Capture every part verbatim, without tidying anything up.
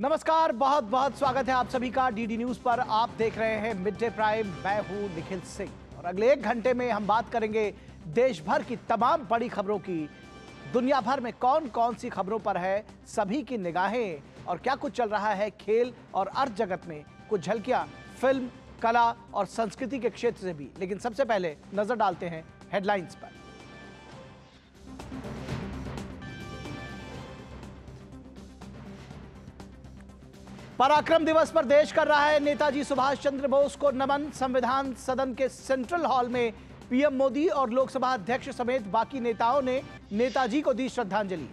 नमस्कार, बहुत बहुत स्वागत है आप सभी का डीडी न्यूज पर। आप देख रहे हैं मिड डे प्राइम, मैं हूं निखिल सिंह और अगले एक घंटे में हम बात करेंगे देश भर की तमाम बड़ी खबरों की, दुनिया भर में कौन कौन सी खबरों पर है सभी की निगाहें और क्या कुछ चल रहा है खेल और अर्थ जगत में, कुछ झलकियां फिल्म, कला और संस्कृति के क्षेत्र से भी। लेकिन सबसे पहले नजर डालते हैं हेडलाइंस पर। पराक्रम दिवस पर देश कर रहा है नेताजी सुभाष चंद्र बोस को नमन। संविधान सदन के सेंट्रल हॉल में पीएम मोदी और लोकसभा अध्यक्ष समेत बाकी नेताओं ने नेताजी को दी श्रद्धांजलि।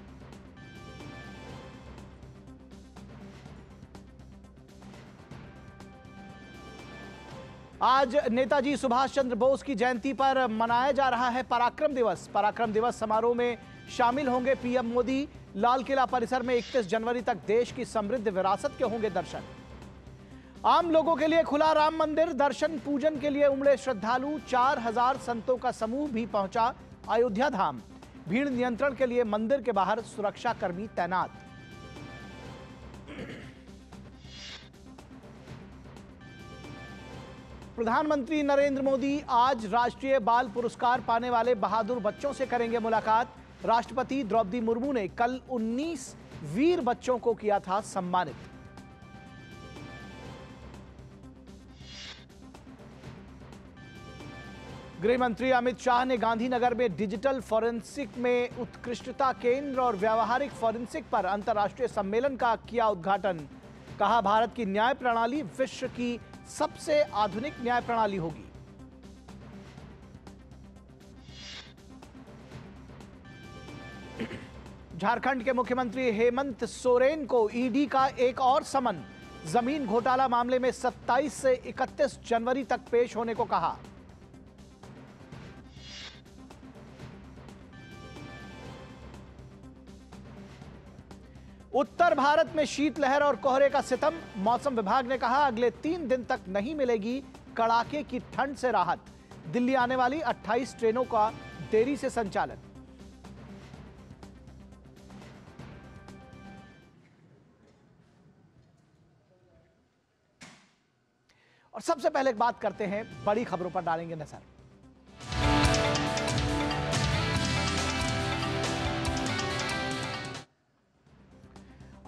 आज नेताजी सुभाष चंद्र बोस की जयंती पर मनाया जा रहा है पराक्रम दिवस। पराक्रम दिवस समारोह में शामिल होंगे पीएम मोदी। लाल किला परिसर में इकतीस जनवरी तक देश की समृद्ध विरासत के होंगे दर्शन। आम लोगों के लिए खुला राम मंदिर, दर्शन पूजन के लिए उमड़े श्रद्धालु। चार हजार संतों का समूह भी पहुंचा अयोध्या धाम। भीड़ नियंत्रण के लिए मंदिर के बाहर सुरक्षा कर्मी तैनात। प्रधानमंत्री नरेंद्र मोदी आज राष्ट्रीय बाल पुरस्कार पाने वाले बहादुर बच्चों से करेंगे मुलाकात। राष्ट्रपति द्रौपदी मुर्मू ने कल उन्नीस वीर बच्चों को किया था सम्मानित। गृह मंत्री अमित शाह ने गांधीनगर में डिजिटल फॉरेंसिक में उत्कृष्टता केंद्र और व्यावहारिक फॉरेंसिक पर अंतर्राष्ट्रीय सम्मेलन का किया उद्घाटन। कहा, भारत की न्याय प्रणाली विश्व की सबसे आधुनिक न्याय प्रणाली होगी। झारखंड के मुख्यमंत्री हेमंत सोरेन को ईडी का एक और समन। जमीन घोटाला मामले में सत्ताईस से इकतीस जनवरी तक पेश होने को कहा। उत्तर भारत में शीतलहर और कोहरे का सितम। मौसम विभाग ने कहा, अगले तीन दिन तक नहीं मिलेगी कड़ाके की ठंड से राहत। दिल्ली आने वाली अट्ठाईस ट्रेनों का देरी से संचालन। और सबसे पहले एक बात करते हैं, बड़ी खबरों पर डालेंगे नजर।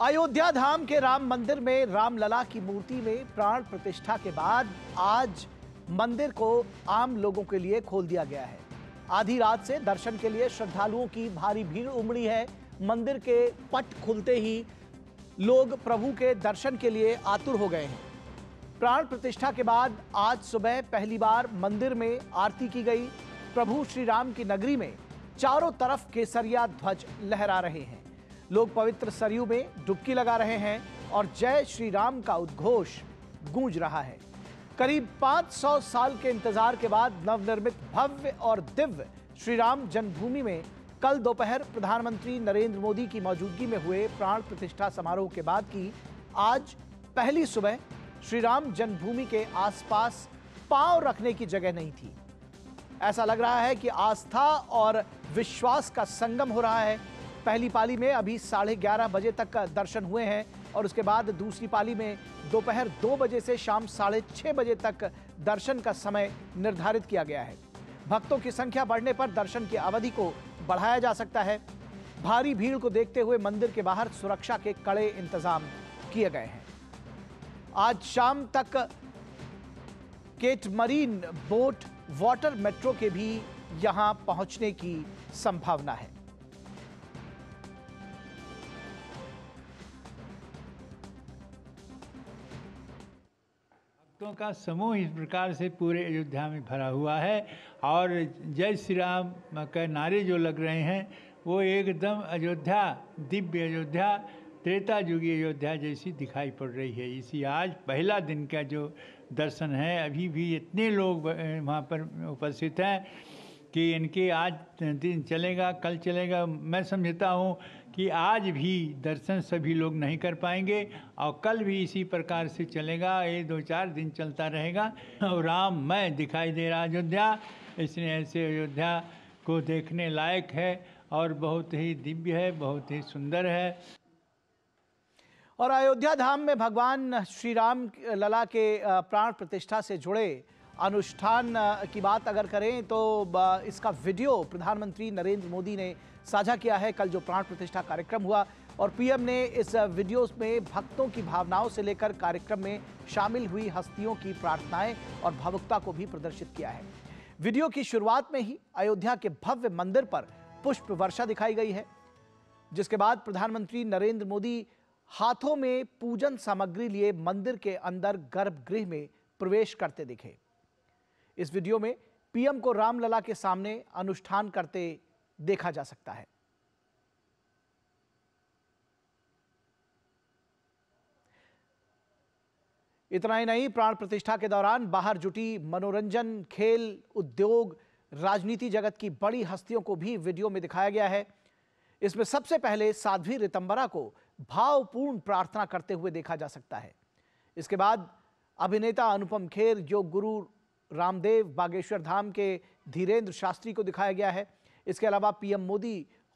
अयोध्या धाम के राम मंदिर में रामलला की मूर्ति में प्राण प्रतिष्ठा के बाद आज मंदिर को आम लोगों के लिए खोल दिया गया है। आधी रात से दर्शन के लिए श्रद्धालुओं की भारी भीड़ उमड़ी है। मंदिर के पट खुलते ही लोग प्रभु के दर्शन के लिए आतुर हो गए हैं। प्राण प्रतिष्ठा के बाद आज सुबह पहली बार मंदिर में आरती की गई। प्रभु श्री राम की नगरी में चारों तरफ केसरिया ध्वज लहरा रहे हैं। लोग पवित्र सरयू में डुबकी लगा रहे हैं और जय श्री राम का उद्घोष गूंज रहा है। करीब पाँच सौ साल के इंतजार के बाद नवनिर्मित भव्य और दिव्य श्री राम जन्मभूमि में कल दोपहर प्रधानमंत्री नरेंद्र मोदी की मौजूदगी में हुए प्राण प्रतिष्ठा समारोह के बाद की आज पहली सुबह श्री राम जन्मभूमि के आसपास पांव रखने की जगह नहीं थी। ऐसा लग रहा है कि आस्था और विश्वास का संगम हो रहा है। पहली पाली में अभी साढ़े ग्यारह बजे तक दर्शन हुए हैं और उसके बाद दूसरी पाली में दोपहर दो बजे से शाम साढ़े छः बजे तक दर्शन का समय निर्धारित किया गया है। भक्तों की संख्या बढ़ने पर दर्शन की अवधि को बढ़ाया जा सकता है। भारी भीड़ को देखते हुए मंदिर के बाहर सुरक्षा के कड़े इंतजाम किए गए हैं। आज शाम तक केट मरीन बोट वाटर मेट्रो के भी यहां पहुंचने की संभावना है। भक्तों का समूह इस प्रकार से पूरे अयोध्या में भरा हुआ है और जय श्री राम के नारे जो लग रहे हैं वो एकदम अयोध्या, दिव्य अयोध्या, त्रेता युगी अयोध्या जैसी दिखाई पड़ रही है। इसी आज पहला दिन का जो दर्शन है, अभी भी इतने लोग वहाँ पर उपस्थित हैं कि इनके आज दिन चलेगा, कल चलेगा। मैं समझता हूँ कि आज भी दर्शन सभी लोग नहीं कर पाएंगे और कल भी इसी प्रकार से चलेगा। ये दो चार दिन चलता रहेगा और राममय दिखाई दे रहा अयोध्या। इसलिए ऐसे अयोध्या को देखने लायक है और बहुत ही दिव्य है, बहुत ही सुंदर है। और अयोध्या धाम में भगवान श्री राम लला के प्राण प्रतिष्ठा से जुड़े अनुष्ठान की बात अगर करें तो इसका वीडियो प्रधानमंत्री नरेंद्र मोदी ने साझा किया है। कल जो प्राण प्रतिष्ठा कार्यक्रम हुआ और पीएम ने इस वीडियो में भक्तों की भावनाओं से लेकर कार्यक्रम में शामिल हुई हस्तियों की प्रार्थनाएं और भावुकता को भी प्रदर्शित किया है। वीडियो की शुरुआत में ही अयोध्या के भव्य मंदिर पर पुष्प वर्षा दिखाई गई है, जिसके बाद प्रधानमंत्री नरेंद्र मोदी हाथों में पूजन सामग्री लिए मंदिर के अंदर गर्भगृह में प्रवेश करते दिखे। इस वीडियो में पीएम को रामलला के सामने अनुष्ठान करते देखा जा सकता है। इतना ही नहीं, प्राण प्रतिष्ठा के दौरान बाहर जुटी मनोरंजन, खेल, उद्योग, राजनीति जगत की बड़ी हस्तियों को भी वीडियो में दिखाया गया है। इसमें सबसे पहले साध्वी रितंबरा को भावपूर्ण प्रार्थना करते हुए देखा जा सकता है। इसके बाद अभिनेता अनुपम खेर, जो गुरु रामदेव बागेश्वर धाम के धीरेंद्र शास्त्री को दिखाया गया है। इसके अलावा पीएम मोदी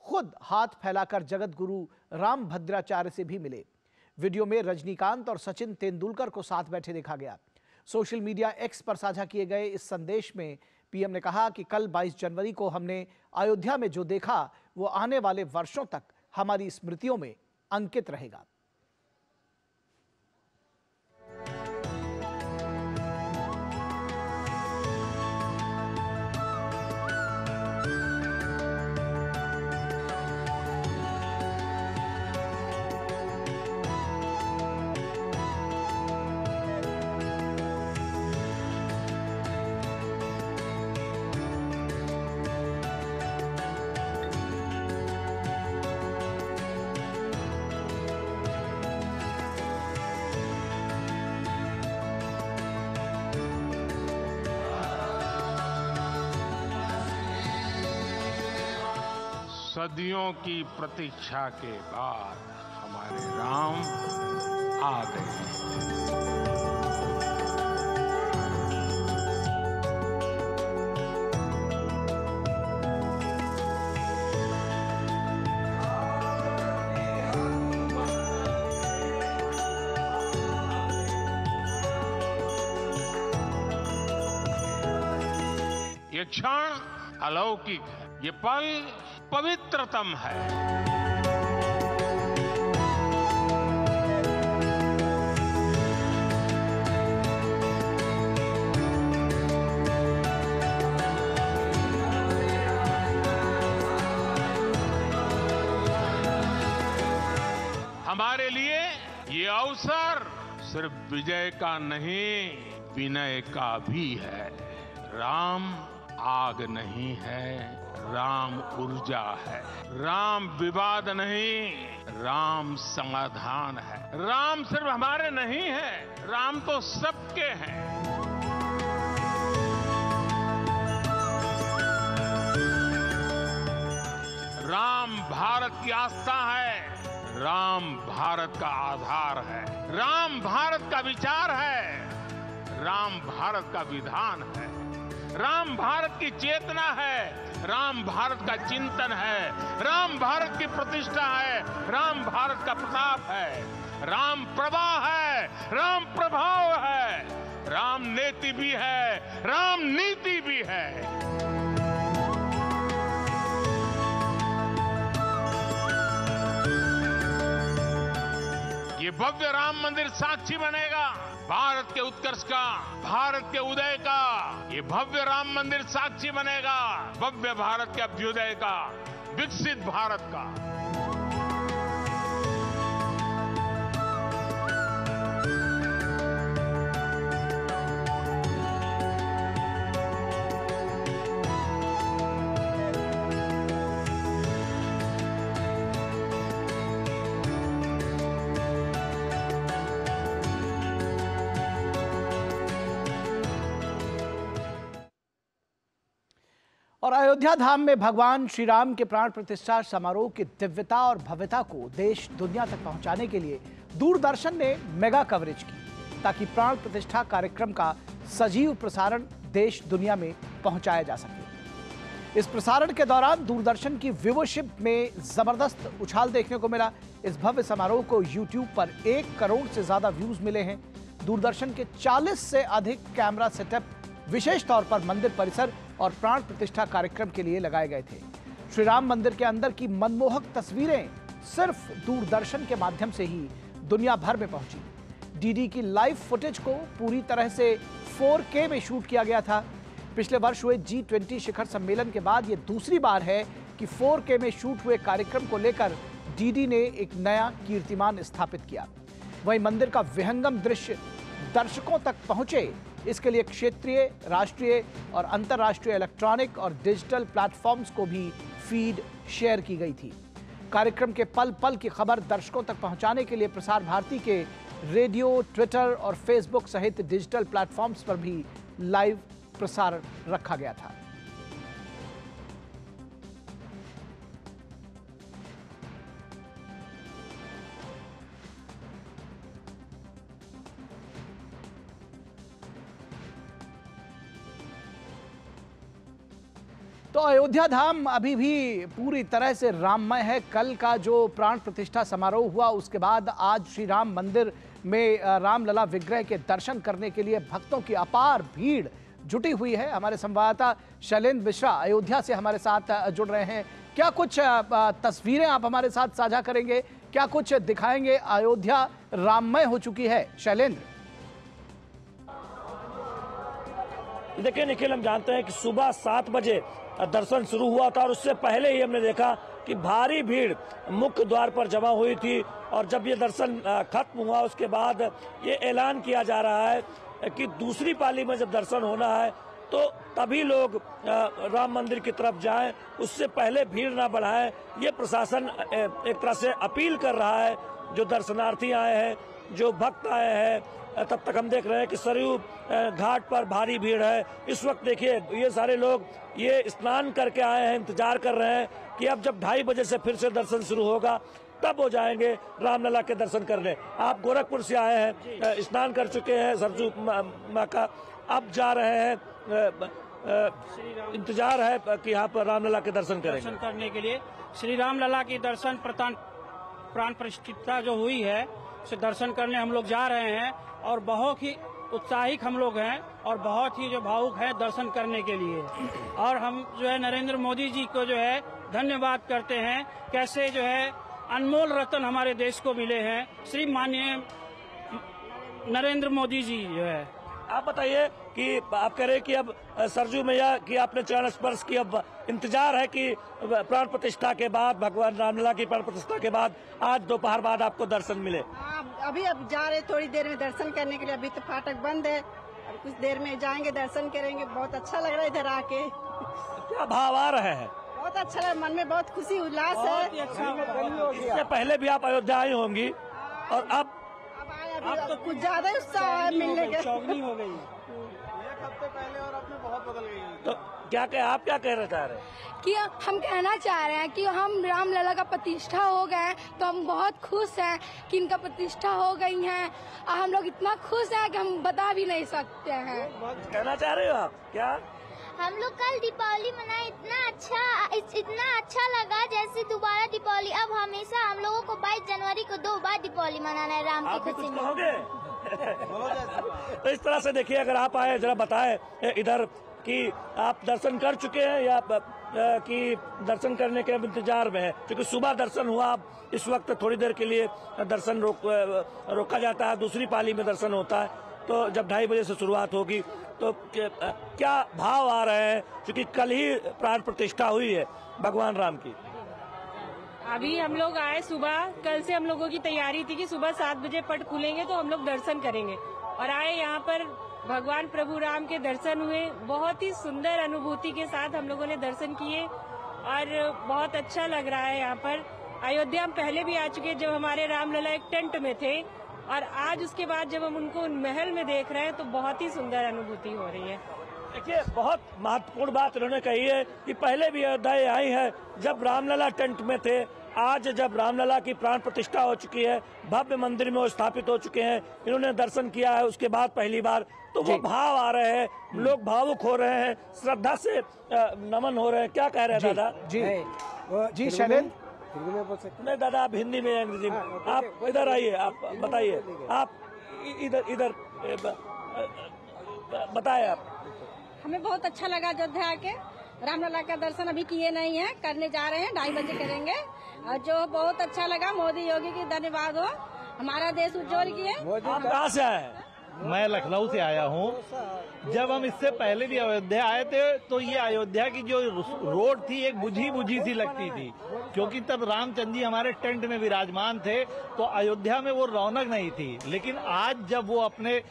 खुद हाथ फैलाकर जगत गुरु राम भद्राचार्य से भी मिले। वीडियो में रजनीकांत और सचिन तेंदुलकर को साथ बैठे देखा गया। सोशल मीडिया एक्स पर साझा किए गए इस संदेश में पीएम ने कहा कि कल बाईस जनवरी को हमने अयोध्या में जो देखा वो आने वाले वर्षों तक हमारी स्मृतियों में अंकित रहेगा। सदियों की प्रतीक्षा के बाद हमारे राम आ गए। ये क्षण अलौकिक है, ये पल पवित्रतम है। हमारे लिए ये अवसर सिर्फ विजय का नहीं, विनय का भी है। राम आग नहीं है, राम ऊर्जा है। राम विवाद नहीं, राम समाधान है। राम सिर्फ हमारे नहीं है, राम तो सबके हैं। राम भारत की आस्था है, राम भारत का आधार है, राम भारत का विचार है, राम भारत का विधान है, राम भारत की चेतना है, राम भारत का चिंतन है, राम भारत की प्रतिष्ठा है, राम भारत का प्रताप है, राम प्रवाह है, राम प्रभाव है, राम नेति भी है, राम नीति भी है। ये भव्य राम मंदिर साक्षी बनेगा भारत के उत्कर्ष का, भारत के उदय का। ये भव्य राम मंदिर साक्षी बनेगा भव्य भारत के अभ्युदय का, विकसित भारत का। और अयोध्या धाम में भगवान श्री राम के प्राण प्रतिष्ठा समारोह की दिव्यता और भव्यता को देश दुनिया तक पहुंचाने के लिए दूरदर्शन ने मेगा कवरेज की, ताकि प्राण प्रतिष्ठा कार्यक्रम का सजीव प्रसारण देश दुनिया में पहुंचाया जा सके। इस प्रसारण के दौरान दूरदर्शन की व्यूवरशिप में जबरदस्त उछाल देखने को मिला। इस भव्य समारोह को यूट्यूब पर एक करोड़ से ज्यादा व्यूज मिले हैं। दूरदर्शन के चालीस से अधिक कैमरा सेटअप विशेष तौर पर मंदिर परिसर और प्राण प्रतिष्ठा कार्यक्रम के लिए लगाए गए थे। श्री राम मंदिर के अंदर की मनमोहक तस्वीरें सिर्फ दूरदर्शन के माध्यम से ही दुनिया भर में पहुंची। डीडी की लाइव फुटेज को पूरी तरह से फोर के में शूट किया गया था। पिछले वर्ष हुए जी ट्वेंटी शिखर सम्मेलन के बाद ये दूसरी बार है कि फोर के में शूट हुए कार्यक्रम को लेकर डीडी ने एक नया कीर्तिमान स्थापित किया। वहीं मंदिर का विहंगम दृश्य दर्शकों तक पहुंचे, इसके लिए क्षेत्रीय, राष्ट्रीय और अंतर्राष्ट्रीय इलेक्ट्रॉनिक और डिजिटल प्लेटफॉर्म्स को भी फीड शेयर की गई थी। कार्यक्रम के पल पल की खबर दर्शकों तक पहुंचाने के लिए प्रसार भारती के रेडियो, ट्विटर और फेसबुक सहित डिजिटल प्लेटफॉर्म्स पर भी लाइव प्रसारण रखा गया था। तो अयोध्या धाम अभी भी पूरी तरह से राममय है। कल का जो प्राण प्रतिष्ठा समारोह हुआ उसके बाद आज श्री राम मंदिर में रामलला विग्रह के दर्शन करने के लिए भक्तों की अपार भीड़ जुटी हुई है। हमारे संवाददाता शैलेंद्र मिश्रा अयोध्या से हमारे साथ जुड़ रहे हैं। क्या कुछ तस्वीरें आप हमारे साथ साझा करेंगे, क्या कुछ दिखाएंगे? अयोध्या राममय हो चुकी है शैलेंद्र। देखिए निखिल, हम जानते हैं कि सुबह सात बजे दर्शन शुरू हुआ था और उससे पहले ही हमने देखा कि भारी भीड़ मुख्य द्वार पर जमा हुई थी। और जब ये दर्शन खत्म हुआ उसके बाद ये ऐलान किया जा रहा है कि दूसरी पाली में जब दर्शन होना है तो तभी लोग राम मंदिर की तरफ जाएं, उससे पहले भीड़ ना बढ़ाएं। ये प्रशासन एक तरह से अपील कर रहा है। जो दर्शनार्थी आए हैं, जो भक्त आए हैं, तब तक हम देख रहे हैं कि सरयू घाट पर भारी भीड़ है। इस वक्त देखिए ये सारे लोग ये स्नान करके आए हैं, इंतजार कर रहे हैं कि अब जब ढाई बजे से फिर से दर्शन शुरू होगा तब हो जाएंगे रामलला के दर्शन करने। आप गोरखपुर से आए हैं, स्नान कर चुके हैं सरजू माँ का, अब जा रहे हैं, इंतजार है कि यहाँ पर रामलला के दर्शन करें। दर्शन करने के लिए श्री रामलला की दर्शन प्राण प्रतिष्ठा जो हुई है उसे दर्शन करने हम लोग जा रहे हैं और बहुत ही उत्साहित हम लोग हैं और बहुत ही जो भावुक हैं दर्शन करने के लिए। और हम जो है नरेंद्र मोदी जी को जो है धन्यवाद करते हैं, कैसे जो है अनमोल रत्न हमारे देश को मिले हैं श्री माननीय नरेंद्र मोदी जी जो है। आप बताइए कि आप कह रहे हैं कि अब सरजू मैया की आपने चरण स्पर्श की, अब इंतजार है कि प्राण प्रतिष्ठा के बाद, भगवान रामलला की प्राण प्रतिष्ठा के बाद आज दोपहर बाद आपको दर्शन मिले। आप अभी अब जा रहे थोड़ी देर में दर्शन करने के लिए, अभी तो फाटक बंद है, अब कुछ देर में जाएंगे दर्शन करेंगे। बहुत अच्छा लग रहा है इधर आके, क्या भाव आ रहे हैं? बहुत अच्छा लग, मन में बहुत खुशी उल्लास है। इससे पहले भी आप अयोध्या आई होंगी और अब अब तो कुछ ज्यादा उत्साह है मिलने के, चौगनी हो गई है एक हफ्ते पहले और अब में बहुत बदल गई है। तो क्या कह आप क्या कहना चाह रहे हैं? कि हम कहना चाह रहे हैं कि हम रामलला का प्रतिष्ठा हो गए तो हम बहुत खुश हैं कि इनका प्रतिष्ठा हो गई है। और हम लोग इतना खुश हैं कि हम बता भी नहीं सकते हैं। कहना चाह रहे हो आप क्या? हम लोग कल दीपावली मनाए, इतना अच्छा इत, इतना अच्छा लगा जैसे दोबारा दीपावली। अब हमेशा हम लोगों को बाईस जनवरी को दो बार दीपावली मनाना है राम की खुशी में। तो इस तरह से देखिए, अगर आप आए जरा बताएं इधर कि आप दर्शन कर चुके हैं या कि दर्शन करने के इंतजार में है, क्योंकि सुबह दर्शन हुआ, आप इस वक्त थोड़ी देर के लिए दर्शन रोक रोका जाता है, दूसरी पाली में दर्शन होता है। तो जब ढाई बजे से शुरुआत होगी तो क्या भाव आ रहे हैं, क्योंकि कल ही प्राण प्रतिष्ठा हुई है भगवान राम की। अभी हम लोग आए सुबह, कल से हम लोगों की तैयारी थी कि सुबह सात बजे पट खुलेंगे तो हम लोग दर्शन करेंगे और आए यहाँ पर भगवान प्रभु राम के दर्शन हुए। बहुत ही सुंदर अनुभूति के साथ हम लोगों ने दर्शन किए और बहुत अच्छा लग रहा है यहाँ पर। अयोध्या हम पहले भी आ चुके जब हमारे रामलला एक टेंट में थे और आज उसके बाद जब हम उनको महल में देख रहे हैं तो बहुत ही सुंदर अनुभूति हो रही है। देखिए बहुत महत्वपूर्ण बात उन्होंने कही है कि पहले भी अयोध्या आई है जब रामलला टेंट में थे, आज जब रामलला की प्राण प्रतिष्ठा हो चुकी है, भव्य मंदिर में वो स्थापित हो चुके हैं, इन्होंने दर्शन किया है उसके बाद पहली बार, तो वो भाव आ रहे हैं, लोग भावुक हो रहे हैं, श्रद्धा से नमन हो रहे हैं। क्या कह रहे हैं दादा जी? जी शैलेंद्र, नहीं दादा आप हिंदी में, अंग्रेजी में, आप इधर आइए, आप बताइए, आप इधर इधर बताए। आप, हमें बहुत अच्छा लगा अयोध्या के रामलला का दर्शन, अभी किए नहीं है, करने जा रहे हैं, ढाई बजे करेंगे, और जो बहुत अच्छा लगा। मोदी योगी की धन्यवाद हो, हमारा देश उज्जवल किए। आप कहाँ से आए? मैं लखनऊ से आया हूँ। जब हम इससे पहले भी अयोध्या आए थे तो ये अयोध्या की जो रोड थी एक बुझी बुझी सी लगती थी, क्योंकि तब रामचंद्र जी हमारे टेंट में विराजमान थे, तो अयोध्या में वो रौनक नहीं थी। लेकिन आज जब वो अपने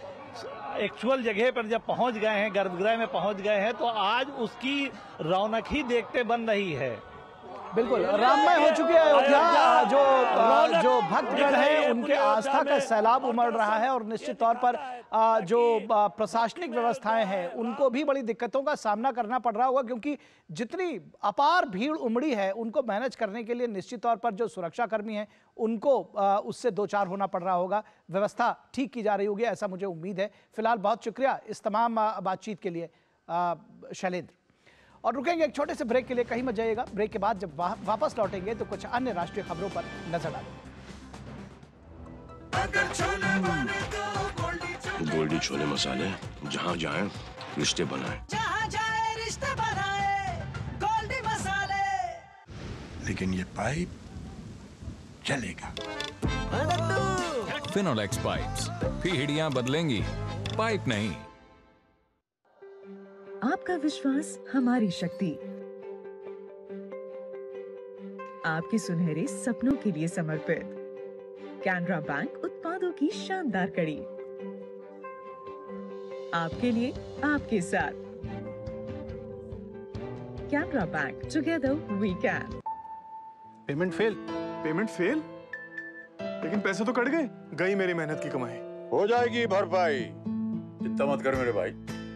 एक्चुअल जगह पर जब पहुँच गए हैं, गर्भगृह में पहुँच गए हैं, तो आज उसकी रौनक ही देखते बन रही है। बिल्कुल राममय हो चुकी है अयोध्या। जो जो भक्तगण हैं उनके आस्था का सैलाब उमड़ रहा है, और निश्चित तौर पर जो प्रशासनिक व्यवस्थाएं हैं उनको भी बड़ी दिक्कतों का सामना करना पड़ रहा होगा, क्योंकि जितनी अपार भीड़ उमड़ी है उनको मैनेज करने के लिए निश्चित तौर पर जो सुरक्षाकर्मी हैं उनको उससे दो चार होना पड़ रहा होगा। व्यवस्था ठीक की जा रही होगी, ऐसा मुझे उम्मीद है। फिलहाल बहुत शुक्रिया इस तमाम बातचीत के लिए शैलेंद्र, और रुकेंगे एक छोटे से ब्रेक के लिए, कहीं मत जाइएगा। ब्रेक के बाद जब वापस लौटेंगे तो कुछ अन्य राष्ट्रीय खबरों पर नजर डालेंगे। गोल्डी छोले मसाले, जहाँ जाए रिश्ते बनाए, जहाँ जाए रिश्ते बनाए, गोल्डी मसाले। लेकिन ये पाइप चलेगा। फिनोलेक्स पाइप्स, पीढ़ियां बदलेंगी, पाइप नहीं। आपका विश्वास हमारी शक्ति, आपके सुनहरे सपनों के लिए समर्पित कैनरा बैंक उत्पादों की शानदार कड़ी, आपके लिए आपके साथ। Canara bank, together we can. Payment fail, payment fail, लेकिन पैसे तो कट गए। गई मेरी मेहनत की कमाई। हो जाएगी भरपाई, चिंता मत कर मेरे भाई।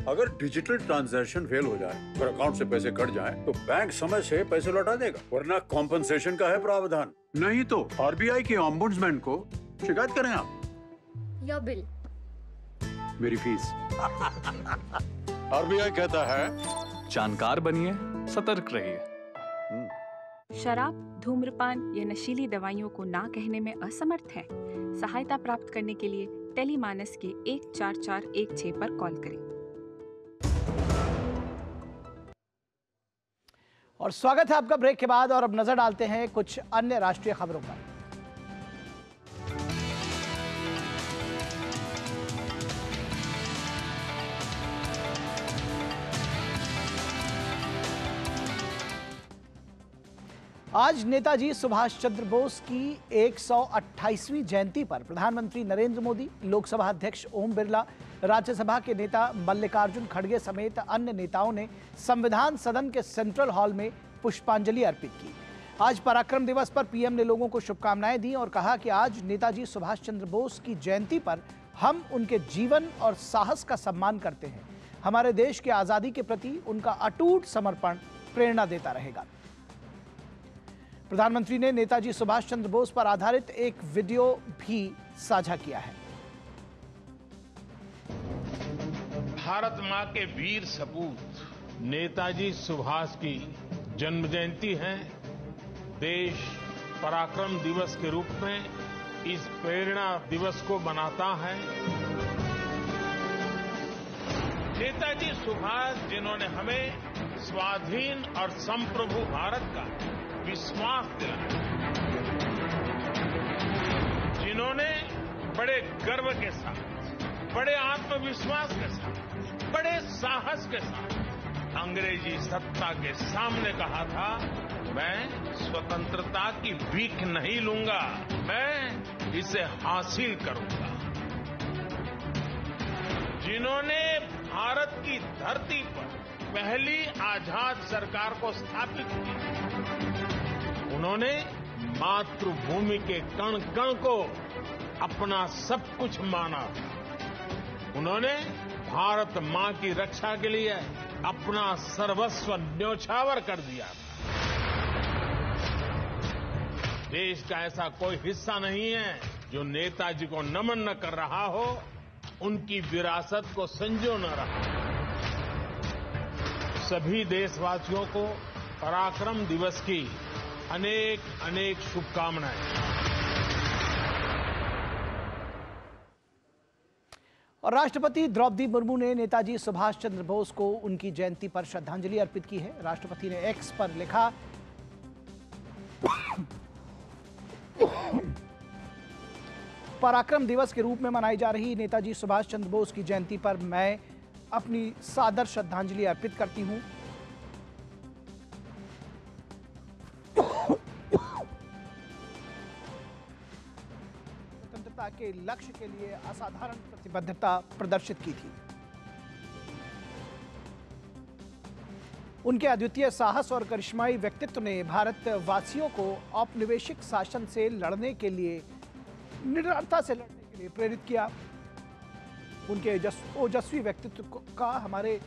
अगर डिजिटल ट्रांजैक्शन फेल हो जाए, अगर अकाउंट से पैसे कट जाएं, तो बैंक समय से पैसे लौटा देगा, वरना कॉम्पनसेशन का है प्रावधान। नहीं तो आरबीआई के ऑम्बुड्समैन को शिकायत करें आप। या बिल, मेरी फीस। आरबीआई कहता है जानकार बनिए, सतर्क रहिए। शराब, धूम्रपान या नशीली दवाइयों को ना कहने में असमर्थ है? सहायता प्राप्त करने के लिए टेलीमानस के एक चार चार एक छह पर कॉल करें। और स्वागत है आपका ब्रेक के बाद, और अब नजर डालते हैं कुछ अन्य राष्ट्रीय खबरों पर। आज नेताजी सुभाष चंद्र बोस की एक सौ अट्ठाईसवीं जयंती पर प्रधानमंत्री नरेंद्र मोदी, लोकसभा अध्यक्ष ओम बिरला, राज्यसभा के नेता मल्लिकार्जुन खड़गे समेत अन्य नेताओं ने संविधान सदन के सेंट्रल हॉल में पुष्पांजलि अर्पित की। आज पराक्रम दिवस पर पीएम ने लोगों को शुभकामनाएं दी और कहा कि आज नेताजी सुभाष चंद्र बोस की जयंती पर हम उनके जीवन और साहस का सम्मान करते हैं। हमारे देश की आज़ादी के प्रति उनका अटूट समर्पण प्रेरणा देता रहेगा। प्रधानमंत्री ने नेताजी सुभाष चंद्र बोस पर आधारित एक वीडियो भी साझा किया है। भारत मां के वीर सपूत नेताजी सुभाष की जन्म जयंती है। देश पराक्रम दिवस के रूप में इस प्रेरणा दिवस को मनाता है। नेताजी सुभाष, जिन्होंने हमें स्वाधीन और संप्रभु भारत का विश्वास दिलाया, जिन्होंने बड़े गर्व के साथ, बड़े आत्मविश्वास के साथ, बड़े साहस के साथ अंग्रेजी सत्ता के सामने कहा था, मैं स्वतंत्रता की भीख नहीं लूंगा, मैं इसे हासिल करूंगा। जिन्होंने भारत की धरती पर पहली आजाद सरकार को स्थापित की, उन्होंने मातृभूमि के कण कण को अपना सब कुछ माना। उन्होंने भारत मां की रक्षा के लिए अपना सर्वस्व न्योछावर कर दिया। देश का ऐसा कोई हिस्सा नहीं है जो नेताजी को नमन न कर रहा हो, उनकी विरासत को संजो न रहा हो। सभी देशवासियों को पराक्रम दिवस की अनेक अनेक शुभकामनाएं। और राष्ट्रपति द्रौपदी मुर्मू ने नेताजी सुभाष चंद्र बोस को उनकी जयंती पर श्रद्धांजलि अर्पित की है। राष्ट्रपति ने एक्स पर लिखा, पराक्रम दिवस के रूप में मनाई जा रही नेताजी सुभाष चंद्र बोस की जयंती पर मैं अपनी सादर श्रद्धांजलि अर्पित करती हूं। स्वतंत्रता के लक्ष्य के लिए असाधारण प्रतिबद्धता प्रदर्शित की थी। उनके अद्वितीय साहस और करिश्माई व्यक्तित्व ने भारत वासियों को औपनिवेशिक शासन से लड़ने के लिए निडरता से लड़ने के लिए प्रेरित किया। उनके ओजस्वी व्यक्तित्व का हमारे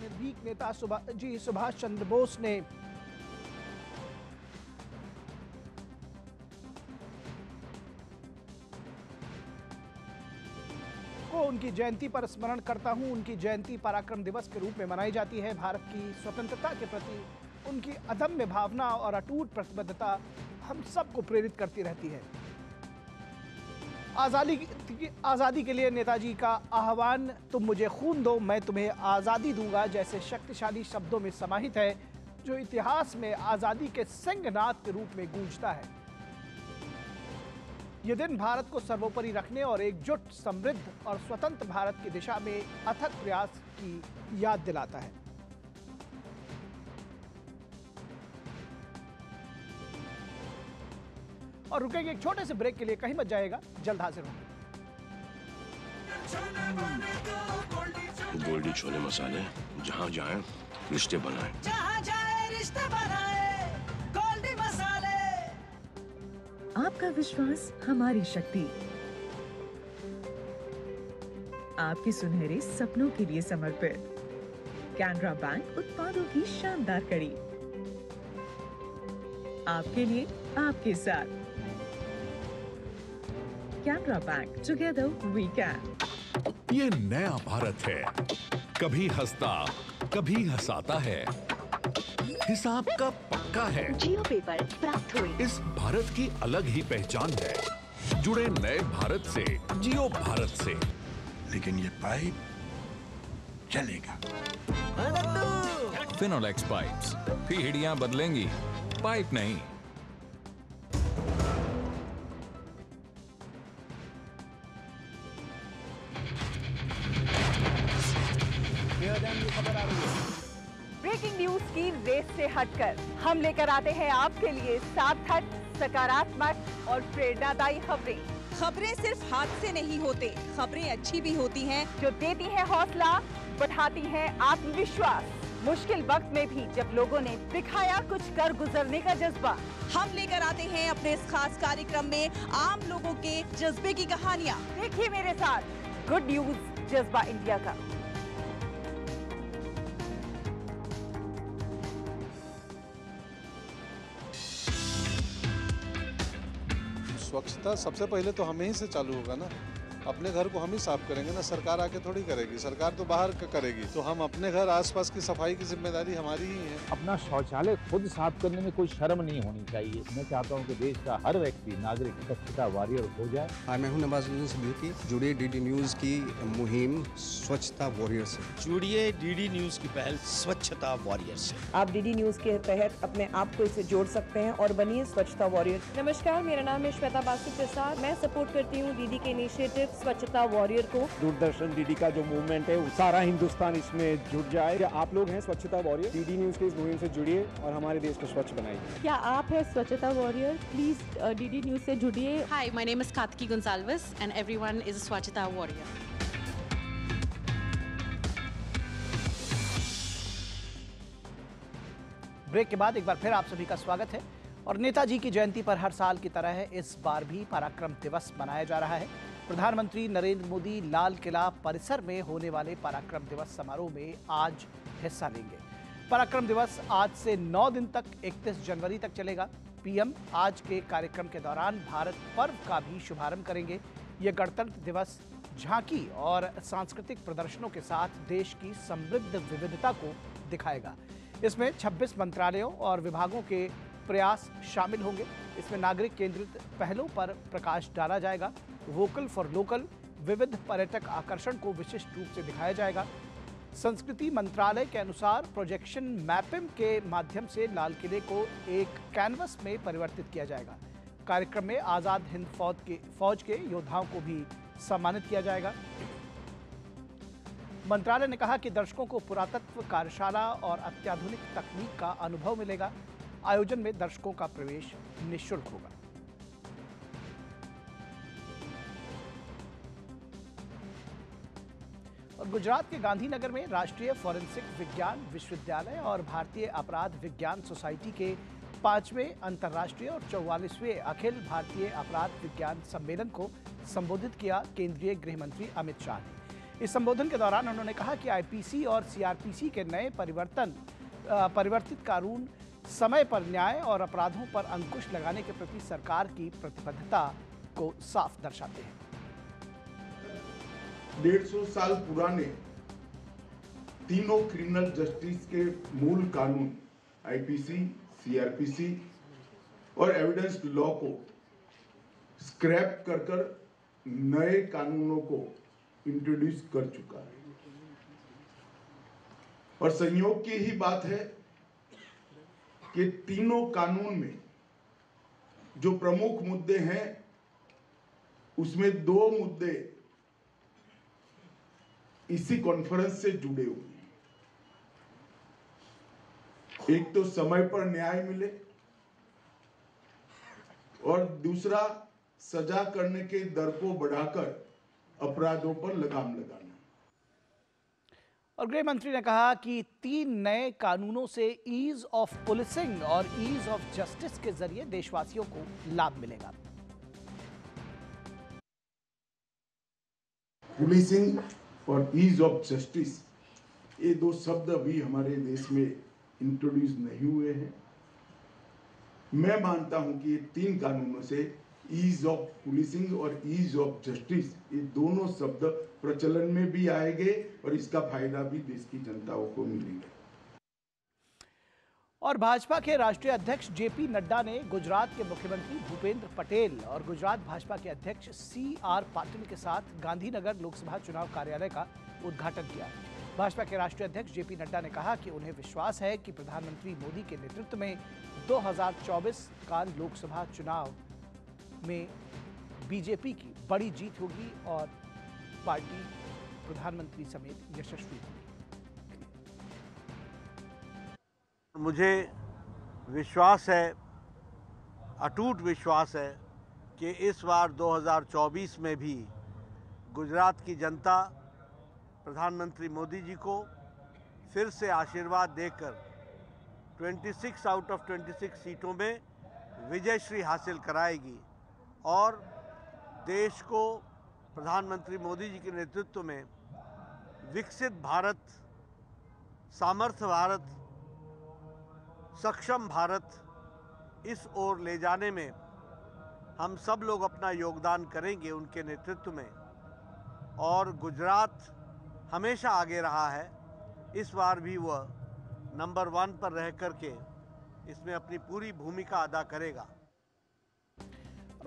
निर्भीक नेता जी सुभाष चंद्र बोस ने को उनकी जयंती पर स्मरण करता हूं। उनकी जयंती पराक्रम दिवस के रूप में मनाई जाती है। भारत की स्वतंत्रता के प्रति उनकी अदम्य भावना और अटूट प्रतिबद्धता हम सबको प्रेरित करती रहती है। आज़ादी आज़ादी के लिए नेताजी का आह्वान, तुम मुझे खून दो मैं तुम्हें आज़ादी दूंगा, जैसे शक्तिशाली शब्दों में समाहित है, जो इतिहास में आज़ादी के सिंहनाद के रूप में गूंजता है। ये दिन भारत को सर्वोपरि रखने और एकजुट, समृद्ध और स्वतंत्र भारत की दिशा में अथक प्रयास की याद दिलाता है। और रुकेंगे एक छोटे से ब्रेक के लिए, कहीं मत जाएगा, जल्द हाजिर होंगे। गोल्डी छोले मसाले, जहाँ जाए रिश्ते बनाए, जहाँ जाए रिश्ते बनाए, गोल्डी मसाले। आपका विश्वास हमारी शक्ति, आपके सुनहरे सपनों के लिए समर्पित कैनरा बैंक उत्पादों की शानदार कड़ी, आपके लिए आपके साथ Canara bank, together we can. ये नया भारत है, कभी हंसता कभी हंसाता है, हिसाब का पक्का है, जियो पे पर प्राप्त हुई इस भारत की अलग ही पहचान है। जुड़े नए भारत से, जियो भारत से। लेकिन ये पाइप चलेगा। फिनोलेक्स पाइप्स, पीढ़ियां बदलेंगी, पाइप नहीं। हटकर हम लेकर आते हैं आपके लिए सार्थक, सकारात्मक और प्रेरणादायी खबरें। खबरें सिर्फ हाथ से नहीं होते, खबरें अच्छी भी होती हैं, जो देती हैं हौसला, बढ़ाती हैं आत्मविश्वास। मुश्किल वक्त में भी जब लोगों ने दिखाया कुछ कर गुजरने का जज्बा, हम लेकर आते हैं अपने इस खास कार्यक्रम में आम लोगों के जज्बे की कहानियाँ। देखिए मेरे साथ गुड न्यूज जज्बा इंडिया का। स्वच्छता सबसे पहले तो हमें ही से चालू होगा ना, अपने घर को हम ही साफ करेंगे ना, सरकार आके थोड़ी करेगी, सरकार तो बाहर करेगी। तो हम अपने घर आसपास की सफाई की जिम्मेदारी हमारी ही है। अपना शौचालय खुद साफ करने में कोई शर्म नहीं होनी चाहिए। मैं चाहता हूं कि देश का हर व्यक्ति नागरिक स्वच्छता वॉरियर हो जाए। हाँ, मैं हूँ नवाजुद्दीन सिद्दीकी। जुड़िए डीडी न्यूज की मुहिम स्वच्छता वॉरियर से। जुड़िए डीडी न्यूज की पहल स्वच्छता वॉरियर से। आप डीडी न्यूज के तहत अपने आप को इसे जोड़ सकते हैं और बनिए स्वच्छता वॉरियर। नमस्कार, मेरा नाम है श्वेता बासु प्रसाद। मैं सपोर्ट करती हूँ डीडी के इनिशिएटिव स्वच्छता वॉरियर को। दूरदर्शन डीडी का जो मूवमेंट है वो सारा हिंदुस्तान इसमें जुट जाए। आप लोग हैं स्वच्छता वॉरियर, डीडी न्यूज के इस मुहिम से जुड़िए और हमारे देश को स्वच्छ बनाइए। क्या आप हैं स्वच्छता वॉरियर? प्लीज डीडी न्यूज से जुड़िए। Hi, my name is Kartiki Gonsalves and everyone is swachhata warrior. Break के बाद एक बार फिर आप सभी का स्वागत है। और नेताजी की जयंती पर हर साल की तरह इस बार भी पराक्रम दिवस मनाया जा रहा है। प्रधानमंत्री नरेंद्र मोदी लाल किला परिसर में होने वाले पराक्रम दिवस समारोह में आज हिस्सा लेंगे। पराक्रम दिवस आज से नौ दिन तक इकतीस जनवरी तक चलेगा। पीएम आज के कार्यक्रम के दौरान भारत पर्व का भी शुभारंभ करेंगे। ये गणतंत्र दिवस झांकी और सांस्कृतिक प्रदर्शनों के साथ देश की समृद्ध विविधता को दिखाएगा। इसमें छब्बीस मंत्रालयों और विभागों के प्रयास शामिल होंगे। इसमें नागरिक केंद्रित पहलों पर प्रकाश डाला जाएगा। वोकल फॉर लोकल विविध पर्यटक आकर्षण को विशिष्ट रूप से दिखाया जाएगा। संस्कृति मंत्रालय के अनुसार प्रोजेक्शन मैपिंग के माध्यम से लाल किले को एक कैनवस में परिवर्तित किया जाएगा। कार्यक्रम में आज़ाद हिंद फौज के फौज के योद्धाओं को भी सम्मानित किया जाएगा। मंत्रालय ने कहा कि दर्शकों को पुरातत्व कार्यशाला और अत्याधुनिक तकनीक का अनुभव मिलेगा। आयोजन में दर्शकों का प्रवेश निःशुल्क होगा। और गुजरात के गांधीनगर में राष्ट्रीय फॉरेंसिक विज्ञान विश्वविद्यालय और भारतीय अपराध विज्ञान सोसाइटी के पांचवें अंतर्राष्ट्रीय और चौवालीसवें अखिल भारतीय अपराध विज्ञान सम्मेलन को संबोधित किया केंद्रीय गृह मंत्री अमित शाह ने। इस संबोधन के दौरान उन्होंने कहा कि आईपीसी और सीआरपीसी के नए परिवर्तन परिवर्तित कानून समय पर न्याय और अपराधों पर अंकुश लगाने के प्रति सरकार की प्रतिबद्धता को साफ दर्शाते हैं। डेढ़ सौ साल पुराने तीनों क्रिमिनल जस्टिस के मूल कानून आईपीसी, सीआरपीसी और एविडेंस लॉ को स्क्रैप कर कर नए कानूनों को इंट्रोड्यूस कर चुका है। और संयोग की ही बात है कि तीनों कानून में जो प्रमुख मुद्दे हैं उसमें दो मुद्दे इसी कॉन्फ्रेंस से जुड़े हुए। एक तो समय पर न्याय मिले और दूसरा सजा करने के दर को बढ़ाकर अपराधों पर लगाम लगाना। और गृह मंत्री ने कहा कि तीन नए कानूनों से ईज ऑफ पुलिसिंग और ईज ऑफ जस्टिस के जरिए देशवासियों को लाभ मिलेगा। पुलिसिंग और ईज ऑफ जस्टिस ये दो शब्द अभी हमारे देश में इंट्रोड्यूस नहीं हुए हैं। मैं मानता हूं कि ये तीन कानूनों से ईज ऑफ पुलिसिंग और ईज ऑफ जस्टिस ये दोनों शब्द प्रचलन में भी आएंगे और इसका फायदा भी देश की जनताओं को मिलेगा। और भाजपा के राष्ट्रीय अध्यक्ष जेपी नड्डा ने गुजरात के मुख्यमंत्री भूपेंद्र पटेल और गुजरात भाजपा के अध्यक्ष सी आर पाटिल के साथ गांधीनगर लोकसभा चुनाव कार्यालय का उद्घाटन किया। भाजपा के राष्ट्रीय अध्यक्ष जेपी नड्डा ने कहा कि उन्हें विश्वास है कि प्रधानमंत्री मोदी के नेतृत्व में दो हजार चौबीस का लोकसभा चुनाव में बीजेपी की बड़ी जीत होगी और पार्टी प्रधानमंत्री समेत यशस्वी होगी। मुझे विश्वास है, अटूट विश्वास है कि इस बार दो हजार चौबीस में भी गुजरात की जनता प्रधानमंत्री मोदी जी को फिर से आशीर्वाद देकर छब्बीस आउट ऑफ छब्बीस सीटों में विजयश्री हासिल कराएगी और देश को प्रधानमंत्री मोदी जी के नेतृत्व में विकसित भारत, सामर्थ्य भारत, सक्षम भारत इस ओर ले जाने में हम सब लोग अपना योगदान करेंगे उनके नेतृत्व में। और गुजरात हमेशा आगे रहा है, इस बार भी वह नंबर वन पर रह करके इसमें अपनी पूरी भूमिका अदा करेगा।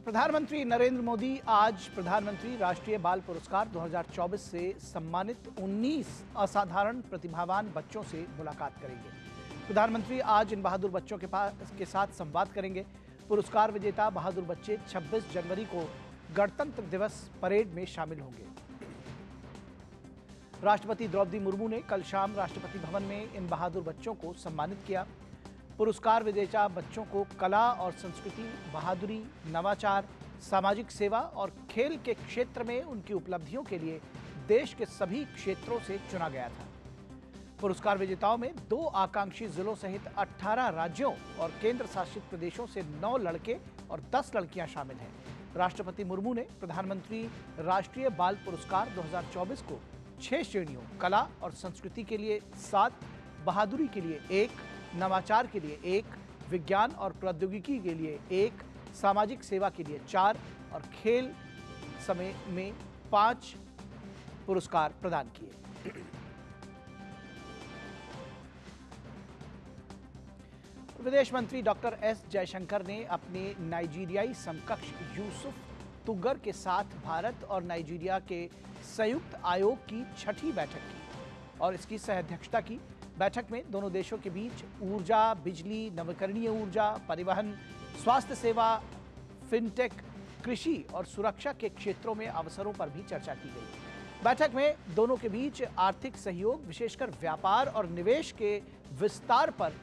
प्रधानमंत्री नरेंद्र मोदी आज प्रधानमंत्री राष्ट्रीय बाल पुरस्कार दो हजार चौबीस से सम्मानित उन्नीस असाधारण प्रतिभावान बच्चों से मुलाकात करेंगे। प्रधानमंत्री आज इन बहादुर बच्चों के पास के साथ संवाद करेंगे। पुरस्कार विजेता बहादुर बच्चे छब्बीस जनवरी को गणतंत्र दिवस परेड में शामिल होंगे। राष्ट्रपति द्रौपदी मुर्मू ने कल शाम राष्ट्रपति भवन में इन बहादुर बच्चों को सम्मानित किया। पुरस्कार विजेता बच्चों को कला और संस्कृति, बहादुरी, नवाचार, सामाजिक सेवा और खेल के क्षेत्र में उनकी उपलब्धियों के लिए देश के सभी क्षेत्रों से चुना गया था। पुरस्कार विजेताओं में दो आकांक्षी जिलों सहित अठारह राज्यों और केंद्र शासित प्रदेशों से नौ लड़के और दस लड़कियां शामिल हैं। राष्ट्रपति मुर्मू ने प्रधानमंत्री राष्ट्रीय बाल पुरस्कार दो हज़ार चौबीस को छह श्रेणियों कला और संस्कृति के लिए सात, बहादुरी के लिए एक, नवाचार के लिए एक, विज्ञान और प्रौद्योगिकी के लिए एक, सामाजिक सेवा के लिए चार और खेल समय में पांच पुरस्कार प्रदान किए। विदेश मंत्री डॉक्टर एस जयशंकर ने अपने नाइजीरियाई समकक्ष यूसुफ तुगर के साथ भारत और नाइजीरिया के संयुक्त आयोग की छठी बैठक की और इसकी सह-अध्यक्षता की। बैठक में दोनों देशों के बीच ऊर्जा, बिजली, नवीकरणीय ऊर्जा, परिवहन, स्वास्थ्य सेवा, फिनटेक, कृषि और सुरक्षा के क्षेत्रों में अवसरों पर भी चर्चा की गई। बैठक में दोनों के बीच आर्थिक सहयोग, विशेषकर व्यापार और निवेश के विस्तार पर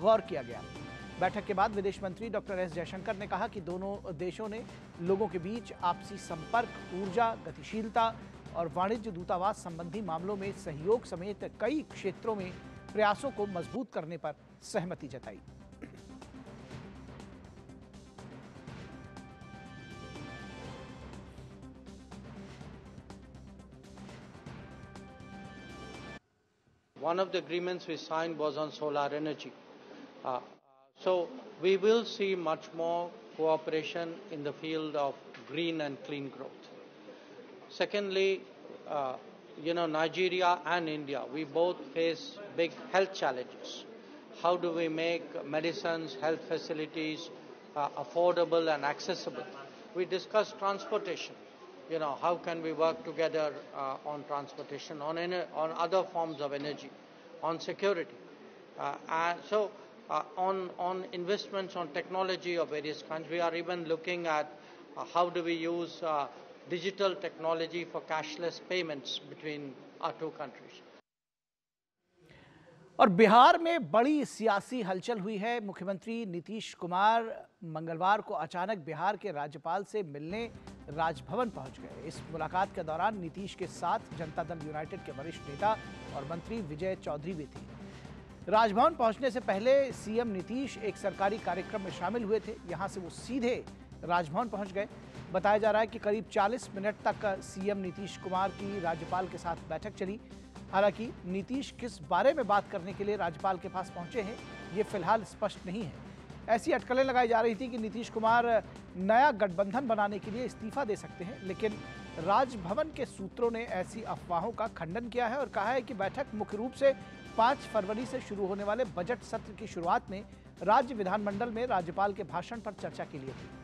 गौर किया गया। बैठक के बाद विदेश मंत्री डॉक्टर एस जयशंकर ने कहा कि दोनों देशों ने लोगों के बीच आपसी संपर्क, ऊर्जा, गतिशीलता और वाणिज्य दूतावास संबंधी मामलों में सहयोग समेत कई क्षेत्रों में प्रयासों को मजबूत करने पर सहमति जताई। One of the agreements we signed was on solar energy. Uh, so we will see much more cooperation in the field of green and clean growth. Secondly, uh, you know, Nigeria and India, we both face big health challenges. How do we make medicines, health facilities uh, affordable and accessible? We discussed transportation. You know, how can we work together uh, on transportation, on, on other forms of energy, on security. Uh, and so uh, on, on investments, on technology of various kinds, we are even looking at uh, how do we use uh, digital technology for cashless payments between our two countries. और बिहार में बड़ी सियासी हलचल हुई है। मुख्यमंत्री नीतीश कुमार मंगलवार को अचानक बिहार के राज्यपाल से मिलने राजभवन पहुंच गए। इस मुलाकात के दौरान नीतीश के साथ जनता दल यूनाइटेड के वरिष्ठ नेता और मंत्री विजय चौधरी भी थे। राजभवन पहुंचने से पहले सीएम नीतीश एक सरकारी कार्यक्रम में शामिल हुए थे। यहाँ से वो सीधे राजभवन पहुँच गए। बताया जा रहा है कि करीब चालीस मिनट तक सीएम नीतीश कुमार की राज्यपाल के साथ बैठक चली। हालांकि नीतीश किस बारे में बात करने के लिए राज्यपाल के पास पहुंचे हैं, ये फिलहाल स्पष्ट नहीं है। ऐसी अटकलें लगाई जा रही थी कि नीतीश कुमार नया गठबंधन बनाने के लिए इस्तीफा दे सकते हैं, लेकिन राजभवन के सूत्रों ने ऐसी अफवाहों का खंडन किया है और कहा है कि बैठक मुख्य रूप से पाँच फरवरी से शुरू होने वाले बजट सत्र की शुरुआत में राज्य विधानमंडल में राज्यपाल के भाषण पर चर्चा के लिए थी।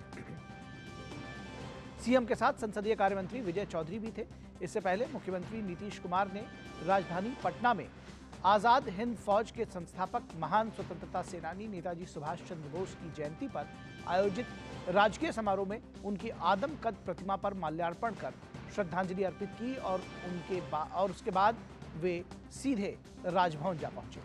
सीएम के साथ संसदीय कार्यमंत्री विजय चौधरी भी थे। इससे पहले मुख्यमंत्री नीतीश कुमार ने राजधानी पटना में आज़ाद हिंद फौज के संस्थापक महान स्वतंत्रता सेनानी नेताजी सुभाष चंद्र बोस की जयंती पर आयोजित राजकीय समारोह में उनकी आदमकद प्रतिमा पर माल्यार्पण कर श्रद्धांजलि अर्पित की और उनके और उसके बाद वे सीधे राजभवन जा पहुंचे।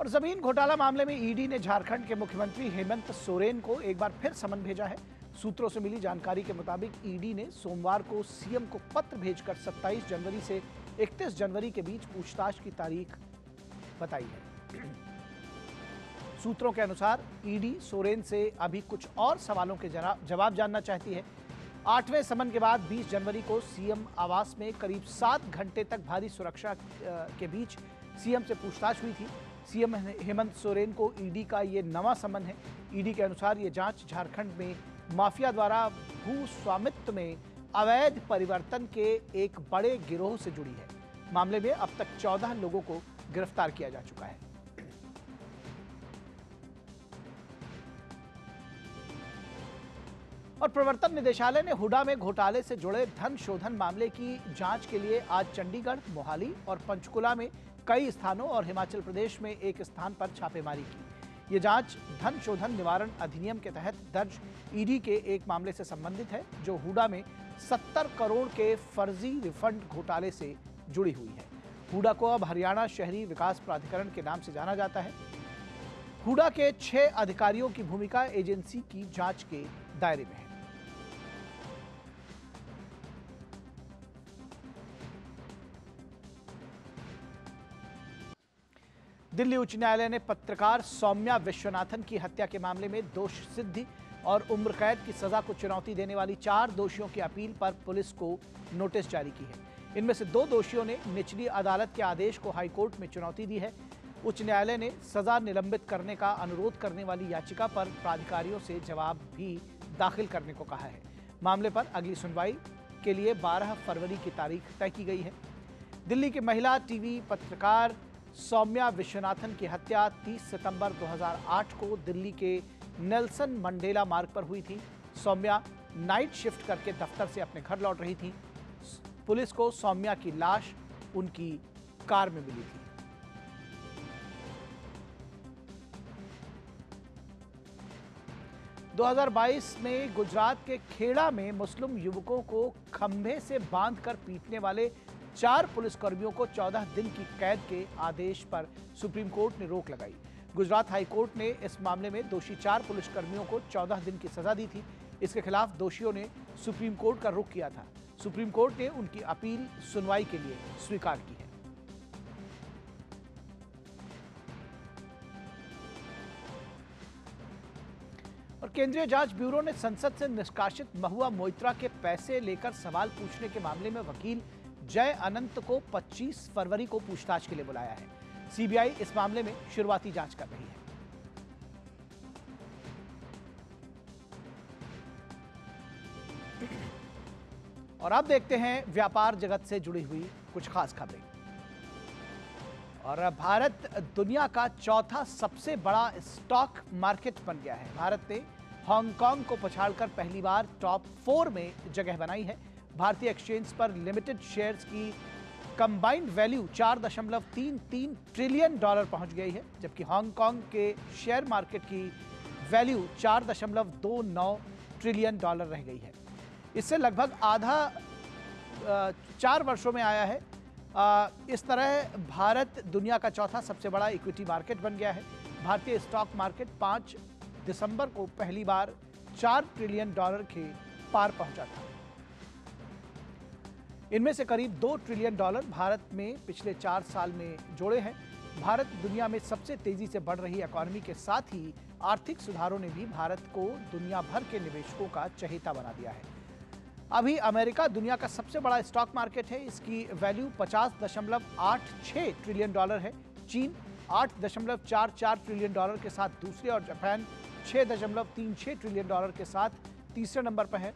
और जमीन घोटाला मामले में ईडी ने झारखंड के मुख्यमंत्री हेमंत सोरेन को एक बार फिर समन भेजा है। सूत्रों से मिली जानकारी के मुताबिक ईडी ने सोमवार को सीएम को पत्र भेजकर सत्ताईस जनवरी से इकतीस जनवरी के बीच पूछताछ की तारीख बताई है। सूत्रों के अनुसार ईडी सोरेन से अभी कुछ और सवालों के जवाब जानना चाहती है। आठवें समन के बाद बीस जनवरी को सीएम आवास में करीब सात घंटे तक भारी सुरक्षा के बीच सीएम से पूछताछ हुई थी। सीएम हेमंत सोरेन को ईडी का ये नवा समन है। ईडी के अनुसार ये जांच झारखंड में माफिया द्वारा भू स्वामित्व में अवैध परिवर्तन के एक बड़े गिरोह से जुड़ी है। मामले में अब तक चौदह लोगों को गिरफ्तार किया जा चुका है। और प्रवर्तन निदेशालय ने हुडा में घोटाले से जुड़े धन शोधन मामले की जांच के लिए आज चंडीगढ़, मोहाली और पंचकुला में कई स्थानों और हिमाचल प्रदेश में एक स्थान पर छापेमारी की। ये जांच धन शोधन निवारण अधिनियम के तहत दर्ज ईडी के एक मामले से संबंधित है जो हुडा में सत्तर करोड़ के फर्जी रिफंड घोटाले से जुड़ी हुई है। हुडा को अब हरियाणा शहरी विकास प्राधिकरण के नाम से जाना जाता है। हुडा के छह अधिकारियों की भूमिका एजेंसी की जांच के दायरे में है। दिल्ली उच्च न्यायालय ने पत्रकार सौम्या विश्वनाथन की हत्या के मामले में दोष सिद्धि और उम्र कैद की सजा को चुनौती देने वाली चार दोषियों की अपील पर पुलिस को नोटिस जारी की है। इनमें से दो दोषियों ने निचली अदालत के आदेश को हाईकोर्ट में चुनौती दी है। उच्च न्यायालय ने सजा निलंबित करने का अनुरोध करने वाली याचिका पर प्राधिकारियों से जवाब भी दाखिल करने को कहा है। मामले पर अगली सुनवाई के लिए बारह फरवरी की तारीख तय की गई है। दिल्ली की महिला टीवी पत्रकार सौम्या विश्वनाथन की हत्या तीस सितंबर दो हज़ार आठ को दिल्ली के नेल्सन मंडेला मार्ग पर हुई थी। सौम्या नाइट शिफ्ट करके दफ्तर से अपने घर लौट रही थी। पुलिस को सौम्या की लाश उनकी कार में मिली थी। दो हज़ार बाईस में गुजरात के खेड़ा में मुस्लिम युवकों को खंभे से बांधकर पीटने वाले चार पुलिसकर्मियों को चौदह दिन की कैद के आदेश पर सुप्रीम कोर्ट ने रोक लगाई। गुजरात हाई कोर्ट ने इस मामले में दोषी चार पुलिसकर्मियों को चौदह दिन की सजा दी थी। इसके खिलाफ दोषियों ने सुप्रीम कोर्ट का रुख किया था। सुप्रीम कोर्ट ने उनकी अपील सुनवाई के लिए स्वीकार की है। और केंद्रीय जांच ब्यूरो ने संसद से निष्कासित महुआ मोइत्रा के पैसे लेकर सवाल पूछने के मामले में वकील जय अनंत को पच्चीस फरवरी को पूछताछ के लिए बुलाया है। सीबीआई इस मामले में शुरुआती जांच कर रही है। और अब देखते हैं व्यापार जगत से जुड़ी हुई कुछ खास खबरें। और भारत दुनिया का चौथा सबसे बड़ा स्टॉक मार्केट बन गया है। भारत ने हांगकांग को पछाड़कर पहली बार टॉप फोर में जगह बनाई है। भारतीय एक्सचेंज पर लिमिटेड शेयर्स की कंबाइंड वैल्यू चार दशमलव तीन तीन ट्रिलियन डॉलर पहुंच गई है, जबकि हांगकांग के शेयर मार्केट की वैल्यू चार दशमलव दो नौ ट्रिलियन डॉलर रह गई है। इससे लगभग आधा चार वर्षों में आया है। इस तरह भारत दुनिया का चौथा सबसे बड़ा इक्विटी मार्केट बन गया है। भारतीय स्टॉक मार्केट पाँच दिसंबर को पहली बार चार ट्रिलियन डॉलर के पार पहुंचा था। इनमें से करीब दो ट्रिलियन डॉलर भारत में पिछले चार साल में जोड़े हैं। भारत दुनिया में सबसे तेजी से बढ़ रही इकोनॉमी के साथ ही आर्थिक सुधारों ने भी भारत को दुनिया भर के निवेशकों का चहेता बना दिया है। अभी अमेरिका दुनिया का सबसे बड़ा स्टॉक मार्केट है। इसकी वैल्यू पचास दशमलव आठ छह ट्रिलियन डॉलर है। चीन आठ दशमलव चार चार ट्रिलियन डॉलर के साथ दूसरे और जापान छह दशमलव तीन छह ट्रिलियन डॉलर के साथ तीसरे नंबर पर है।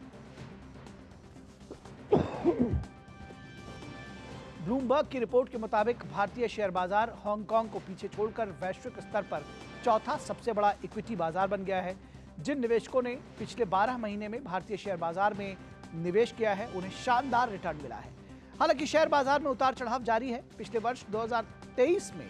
ब्लूमबर्ग की रिपोर्ट के मुताबिक भारतीय शेयर बाजार हांगकांग को पीछे छोड़कर वैश्विक स्तर पर चौथा सबसे बड़ा इक्विटी बाजार बन गया है। जिन निवेशकों ने पिछले बारह महीने में भारतीय शेयर बाजार में निवेश किया है उन्हें शानदार रिटर्न मिला है। हालांकि शेयर बाजार में उतार चढ़ाव जारी है। पिछले वर्ष दो हज़ार तेईस में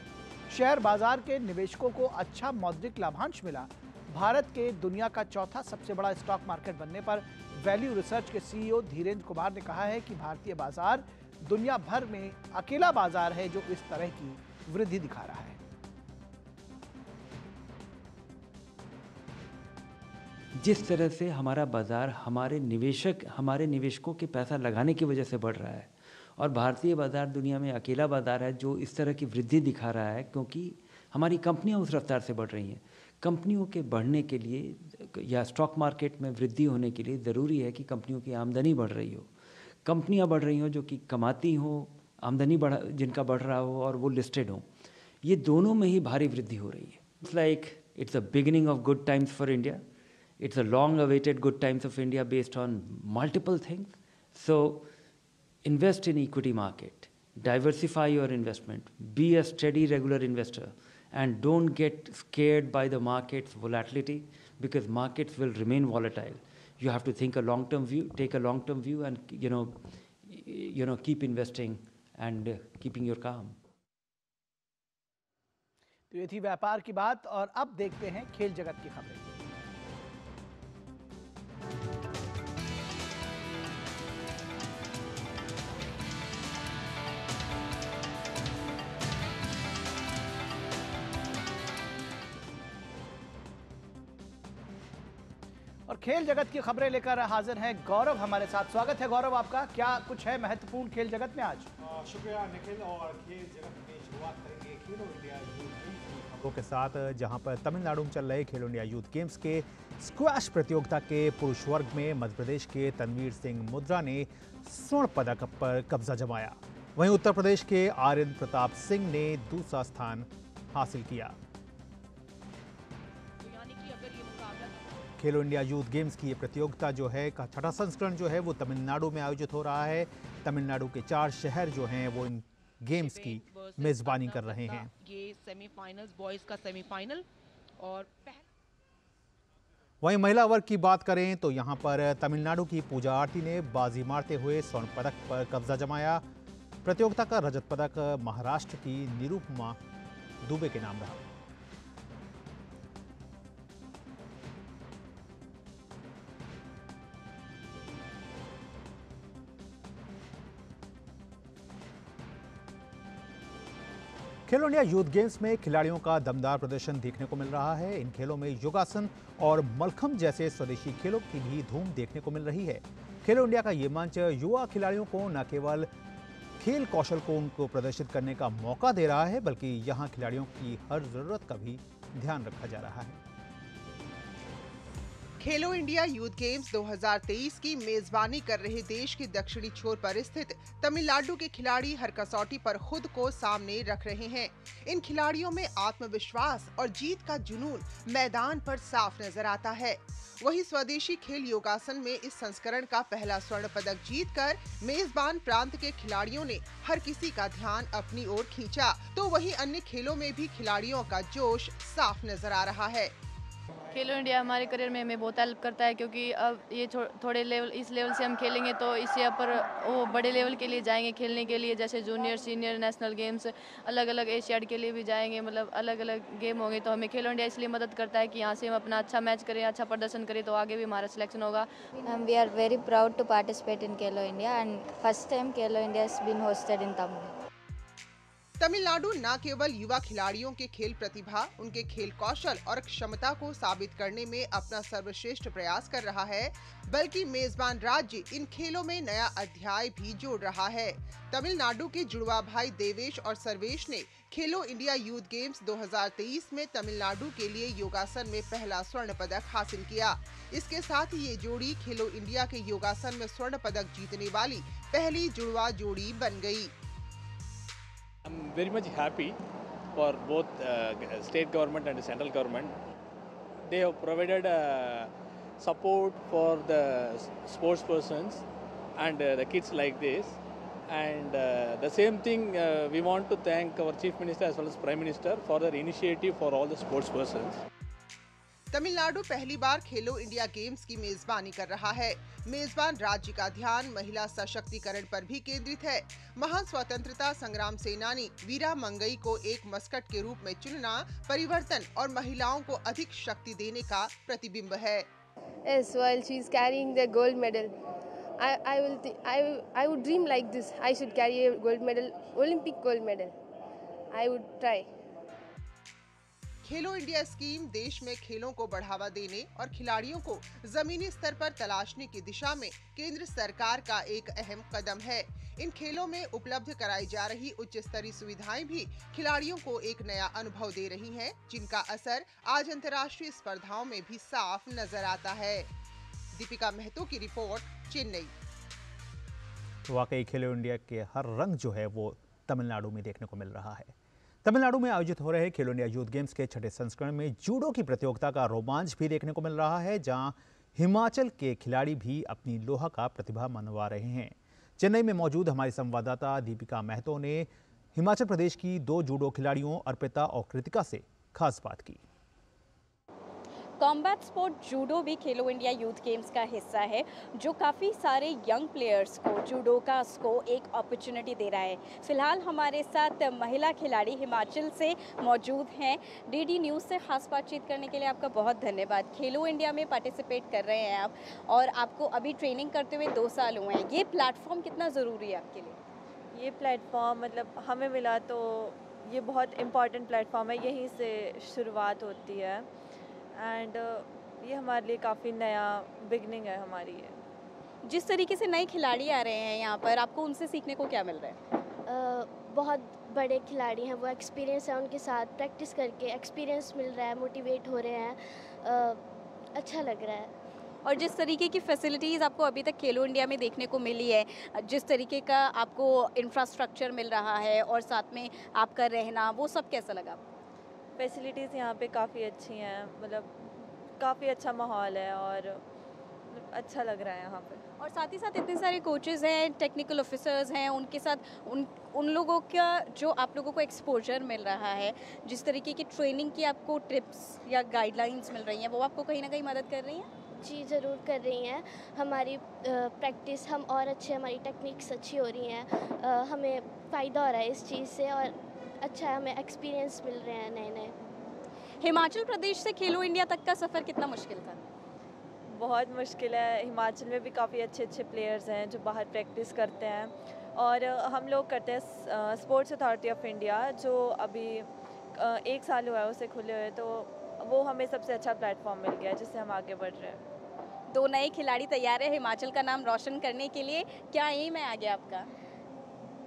शेयर बाजार के निवेशकों को अच्छा मौद्रिक लाभांश मिला। भारत के दुनिया का चौथा सबसे बड़ा स्टॉक मार्केट बनने पर वैल्यू रिसर्च के सीईओ धीरेंद्र कुमार ने कहा है कि भारतीय बाजार दुनिया भर में अकेला बाजार है जो इस तरह की वृद्धि दिखा रहा है। जिस तरह से हमारा बाजार हमारे निवेशक हमारे निवेशकों के पैसा लगाने की वजह से बढ़ रहा है और भारतीय बाजार दुनिया में अकेला बाजार है जो इस तरह की वृद्धि दिखा रहा है, क्योंकि हमारी कंपनियां उस रफ्तार से बढ़ रही हैं। कंपनियों के बढ़ने के लिए या स्टॉक मार्केट में वृद्धि होने के लिए ज़रूरी है कि कंपनियों की आमदनी बढ़ रही हो, कंपनियां बढ़ रही हों जो कि कमाती हों, आमदनी बढ़ा जिनका बढ़ रहा हो और वो लिस्टेड हों। ये दोनों में ही भारी वृद्धि हो रही है। It's like it's a beginning of good times for India. It's a long awaited good times of India based on multiple things. So invest in equity market, diversify your investment, be a study regular investor and don't get scared by the market's volatility, because markets will remain volatile. You have to think a long term view, take a long term view and you know you know keep investing and uh, keeping your calm। तो ये थी व्यापार की बात, और अब देखते हैं खेल जगत की खबरें। और खेल जगत की खबरें लेकर हाजिर हैं गौरव हमारे साथ। स्वागत है गौरव आपका, क्या कुछ है महत्वपूर्ण खेल जगत में आज? शुक्रिया निखिल, और खेल जगत में शुरुआत करेंगे खेलो इंडिया यूथ गेम्स की खबरों के साथ, जहां पर तमिलनाडु में चल रहे खेलो इंडिया यूथ गेम्स के स्क्वैश प्रतियोगिता के पुरुष वर्ग में मध्य प्रदेश के तनवीर सिंह मुद्रा ने स्वर्ण पदक पर कब्जा जमाया। वहीं उत्तर प्रदेश के आर्यन प्रताप सिंह ने दूसरा स्थान हासिल किया। खेलो इंडिया यूथ गेम्स की ये प्रतियोगिता जो है का छठा संस्करण जो है वो तमिलनाडु में आयोजित हो रहा है। तमिलनाडु के चार शहर जो हैं वो इन गेम्स की मेजबानी कर रहे हैं। ये सेमीफाइनल्स बॉयज का सेमीफाइनल, और वहीं महिला वर्ग की बात करें तो यहाँ पर तमिलनाडु की पूजा आरती ने बाजी मारते हुए स्वर्ण पदक पर कब्जा जमाया। प्रतियोगिता का रजत पदक महाराष्ट्र की निरुपमा दुबे के नाम रहा। खेलो इंडिया यूथ गेम्स में खिलाड़ियों का दमदार प्रदर्शन देखने को मिल रहा है। इन खेलों में योगासन और मलखम्ब जैसे स्वदेशी खेलों की भी धूम देखने को मिल रही है। खेलो इंडिया का ये मंच युवा खिलाड़ियों को न केवल खेल कौशल को उनको प्रदर्शित करने का मौका दे रहा है, बल्कि यहाँ खिलाड़ियों की हर जरूरत का भी ध्यान रखा जा रहा है। खेलो इंडिया यूथ गेम्स दो हज़ार तेईस की मेजबानी कर रहे देश के दक्षिणी छोर पर स्थित तमिलनाडु के खिलाड़ी हर कसौटी पर खुद को सामने रख रहे हैं। इन खिलाड़ियों में आत्मविश्वास और जीत का जुनून मैदान पर साफ नजर आता है। वहीं स्वदेशी खेल योगासन में इस संस्करण का पहला स्वर्ण पदक जीतकर मेजबान प्रांत के खिलाड़ियों ने हर किसी का ध्यान अपनी ओर खींचा, तो वहीं अन्य खेलों में भी खिलाड़ियों का जोश साफ नजर आ रहा है। खेलो इंडिया हमारे करियर में हमें बहुत हेल्प करता है, क्योंकि अब ये थो, थोड़े लेवल इस लेवल से हम खेलेंगे तो इससे ऊपर वो बड़े लेवल के लिए जाएंगे खेलने के लिए, जैसे जूनियर सीनियर नेशनल गेम्स अलग अलग एशियाड के लिए भी जाएंगे, मतलब अलग अलग गेम होंगे। तो हमें खेलो इंडिया इसलिए मदद करता है कि यहाँ से हम अपना अच्छा मैच करें, अच्छा प्रदर्शन करें, तो आगे भी हमारा सिलेक्शन होगा। We are very proud to participate in Khelo India and first time Khelo India has been hosted in Tamil Nadu. Tamil Nadu न केवल युवा खिलाड़ियों के खेल प्रतिभा, उनके खेल कौशल और क्षमता को साबित करने में अपना सर्वश्रेष्ठ प्रयास कर रहा है, बल्कि मेजबान राज्य इन खेलों में नया अध्याय भी जोड़ रहा है। तमिलनाडु के जुड़वा भाई देवेश और सर्वेश ने खेलो इंडिया यूथ गेम्स दो हज़ार तेईस में तमिलनाडु के लिए योगासन में पहला स्वर्ण पदक हासिल किया। इसके साथ ही ये जोड़ी खेलो इंडिया के योगासन में स्वर्ण पदक जीतने वाली पहली जुड़वा जोड़ी बन गयी। I'm very much happy for both uh, state government and central government. They have provided uh, support for the sports persons and uh, the kids like this. And uh, the same thing, uh, we want to thank our Chief Minister as well as Prime Minister for their initiative for all the sports persons. Tamil Nadu पहली बार खेलो India games की मेजबानी कर रहा है। मेजबान राज्य का ध्यान महिला सशक्तिकरण पर भी केंद्रित है। महान स्वतंत्रता संग्राम सेनानी वीरा मंगई को एक मस्कट के रूप में चुनना परिवर्तन और महिलाओं को अधिक शक्ति देने का प्रतिबिंब है। Yes, well, she is carrying the gold medal. I, I will, I, I would dream like this. I should carry a gold medal, Olympic gold medal. I would try. Khelo India scheme देश में खेलों को बढ़ावा देने और खिलाड़ियों को जमीनी स्तर पर तलाशने की दिशा में केंद्र सरकार का एक अहम कदम है। इन खेलों में उपलब्ध कराई जा रही उच्च स्तरीय सुविधाएं भी खिलाड़ियों को एक नया अनुभव दे रही हैं, जिनका असर आज अंतर्राष्ट्रीय स्पर्धाओं में भी साफ नजर आता है। दीपिका महतो की रिपोर्ट, चेन्नई। वाकई खेलो इंडिया के हर रंग जो है वो तमिलनाडु में देखने को मिल रहा है। तमिलनाडु में आयोजित हो रहे खेलो इंडिया यूथ गेम्स के छठे संस्करण में जूडो की प्रतियोगिता का रोमांच भी देखने को मिल रहा है, जहां हिमाचल के खिलाड़ी भी अपनी लोहा का प्रतिभा मनवा रहे हैं। चेन्नई में मौजूद हमारी संवाददाता दीपिका महतो ने हिमाचल प्रदेश की दो जूडो खिलाड़ियों अर्पिता और कृतिका से खास बात की। कॉम्बैट स्पोर्ट जूडो भी खेलो इंडिया यूथ गेम्स का हिस्सा है, जो काफ़ी सारे यंग प्लेयर्स को, जूडोकास को एक अपॉर्चुनिटी दे रहा है। फिलहाल हमारे साथ महिला खिलाड़ी हिमाचल से मौजूद हैं। डीडी न्यूज़ से खास बातचीत करने के लिए आपका बहुत धन्यवाद। खेलो इंडिया में पार्टिसिपेट कर रहे हैं आप, और आपको अभी ट्रेनिंग करते हुए दो साल हुए हैं। ये प्लेटफॉर्म कितना ज़रूरी है आपके लिए? ये प्लेटफॉर्म मतलब हमें मिला तो ये बहुत इम्पॉर्टेंट प्लेटफॉर्म है, यहीं से शुरुआत होती है एंड ये हमारे लिए काफ़ी नया बिगनिंग है हमारी ये। जिस तरीके से नए खिलाड़ी आ रहे हैं यहाँ पर, आपको उनसे सीखने को क्या मिल रहा है? Uh, बहुत बड़े खिलाड़ी हैं वो, एक्सपीरियंस है उनके साथ, प्रैक्टिस करके एक्सपीरियंस मिल रहा है, मोटिवेट हो रहे हैं, uh, अच्छा लग रहा है। और जिस तरीके की फैसिलिटीज़ आपको अभी तक खेलो इंडिया में देखने को मिली है, जिस तरीके का आपको इंफ्रास्ट्रक्चर मिल रहा है और साथ में आपका रहना, वो सब कैसा लगा? फैसिलिटीज़ यहाँ पे काफ़ी अच्छी हैं, मतलब काफ़ी अच्छा माहौल है और अच्छा लग रहा है यहाँ पे। और साथ ही साथ इतने सारे कोचेस हैं, टेक्निकल ऑफिसर्स हैं, उनके साथ उन उन लोगों का जो आप लोगों को एक्सपोजर मिल रहा है, जिस तरीके की ट्रेनिंग की आपको टिप्स या गाइडलाइंस मिल रही हैं, वो आपको कहीं ना कहीं मदद कर रही हैं? जी ज़रूर कर रही हैं। हमारी प्रैक्टिस हम और अच्छे, हमारी टेक्निक्स अच्छी हो रही हैं, हमें फ़ायदा हो रहा है इस चीज़ से और अच्छा है, हमें एक्सपीरियंस मिल रहे हैं नए नए। हिमाचल प्रदेश से खेलो इंडिया तक का सफ़र कितना मुश्किल था? बहुत मुश्किल है। हिमाचल में भी काफ़ी अच्छे अच्छे प्लेयर्स हैं जो बाहर प्रैक्टिस करते हैं, और हम लोग करते हैं स्पोर्ट्स अथॉरिटी ऑफ इंडिया, जो अभी एक साल हुआ है उसे खुले हुए, तो वो हमें सबसे अच्छा प्लेटफॉर्म मिल गया है जिससे हम आगे बढ़ रहे हैं। दो नए खिलाड़ी तैयार है हिमाचल का नाम रोशन करने के लिए, क्या एम है आगे आपका?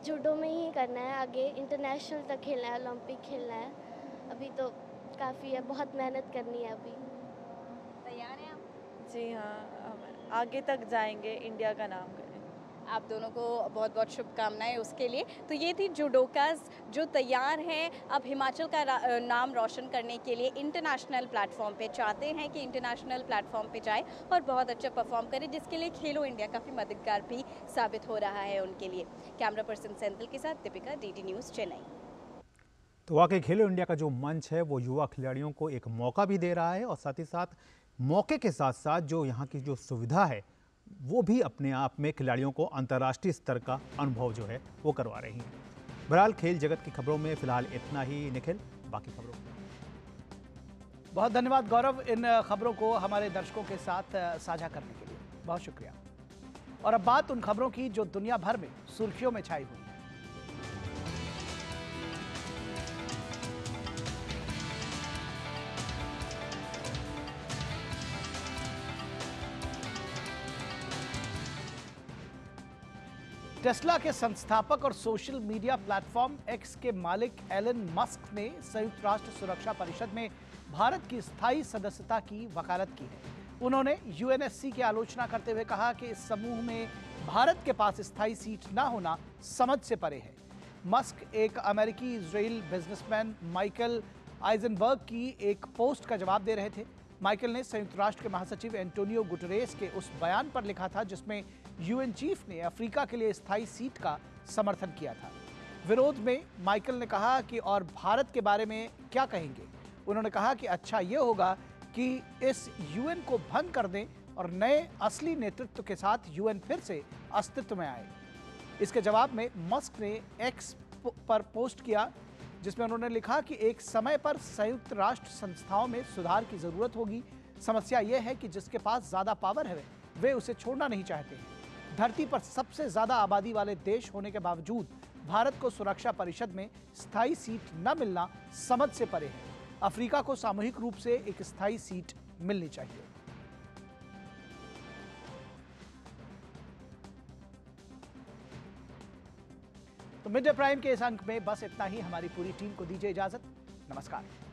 जूडो में ही करना है आगे, इंटरनेशनल तक खेलना है, ओलंपिक खेलना है। अभी तो काफ़ी है, बहुत मेहनत करनी है। अभी तैयार हैं आप? जी हाँ, आगे तक जाएंगे, इंडिया का नाम करें। आप दोनों को बहुत बहुत शुभकामनाएं उसके लिए। तो ये थी जूडोकास जो तैयार हैं अब हिमाचल का नाम रोशन करने के लिए, इंटरनेशनल प्लेटफॉर्म पे चाहते हैं कि इंटरनेशनल प्लेटफॉर्म पे जाए और बहुत अच्छा परफॉर्म करें, जिसके लिए खेलो इंडिया काफ़ी मददगार भी साबित हो रहा है उनके लिए। कैमरा पर्सन सेंथल के साथ दीपिका, डीडी न्यूज़, चेन्नई। तो वाकई खेलो इंडिया का जो मंच है वो युवा खिलाड़ियों को एक मौका भी दे रहा है, और साथ ही साथ मौके के साथ साथ जो यहाँ की जो सुविधा है वो भी अपने आप में खिलाड़ियों को अंतर्राष्ट्रीय स्तर का अनुभव जो है वो करवा रही हैं। बहरहाल खेल जगत की खबरों में फिलहाल इतना ही। निखिल, बाकी खबरों में बहुत धन्यवाद गौरव, इन खबरों को हमारे दर्शकों के साथ साझा करने के लिए बहुत शुक्रिया। और अब बात उन खबरों की जो दुनिया भर में सुर्खियों में छाई हुई। टेस्ला के संस्थापक और सोशल मीडिया प्लेटफॉर्म एक्स के मालिक एलन मस्क ने संयुक्त राष्ट्र सुरक्षा परिषद में भारत की स्थायी सदस्यता की वकालत की है। उन्होंने यूएनएससी की आलोचना करते हुए कहा कि इस समूह में भारत के पास स्थायी सीट न होना समझ से परे है। मस्क एक अमेरिकी इजरायल बिजनेसमैन माइकल आइजनबर्ग की एक पोस्ट का जवाब दे रहे थे। माइकल ने संयुक्त राष्ट्र के महासचिव एंटोनियो गुटरेस के उस बयान पर लिखा था जिसमें यूएन चीफ ने अफ्रीका के लिए स्थायी सीट का समर्थन किया था। विरोध में माइकल ने कहा कि और भारत के बारे में क्या कहेंगे। उन्होंने कहा कि अच्छा ये होगा कि इस यूएन को भंग कर दें और नए असली नेतृत्व के साथ यूएन फिर से अस्तित्व में आए। इसके जवाब में मस्क ने एक्स पर पोस्ट किया जिसमें उन्होंने लिखा कि एक समय पर संयुक्त राष्ट्र संस्थाओं में सुधार की जरूरत होगी। समस्या यह है कि जिसके पास ज्यादा पावर है वे उसे छोड़ना नहीं चाहते हैं। धरती पर सबसे ज्यादा आबादी वाले देश होने के बावजूद भारत को सुरक्षा परिषद में स्थायी सीट न मिलना समझ से परे है। अफ्रीका को सामूहिक रूप से एक स्थायी सीट मिलनी चाहिए। तो मिड डे प्राइम के इस अंक में बस इतना ही। हमारी पूरी टीम को दीजिए इजाजत। नमस्कार।